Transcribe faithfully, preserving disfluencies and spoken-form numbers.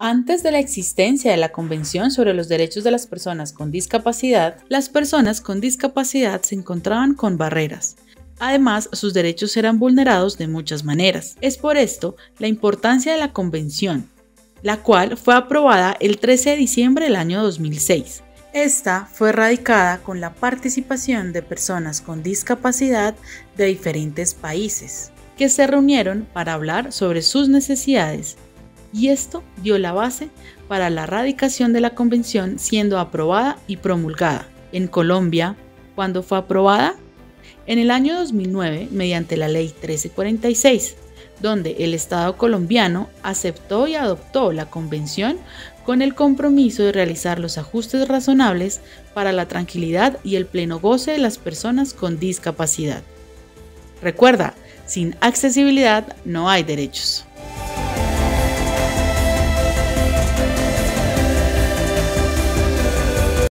Antes de la existencia de la Convención sobre los Derechos de las Personas con Discapacidad, las personas con discapacidad se encontraban con barreras. Además, sus derechos eran vulnerados de muchas maneras. Es por esto la importancia de la Convención, la cual fue aprobada el trece de diciembre del año dos mil seis. Esta fue radicada con la participación de personas con discapacidad de diferentes países, que se reunieron para hablar sobre sus necesidades. Y esto dio la base para la ratificación de la Convención, siendo aprobada y promulgada en Colombia. ¿Cuándo fue aprobada? En el año dos mil nueve, mediante la Ley trece cuarenta y seis, donde el Estado colombiano aceptó y adoptó la Convención con el compromiso de realizar los ajustes razonables para la tranquilidad y el pleno goce de las personas con discapacidad. Recuerda, sin accesibilidad no hay derechos.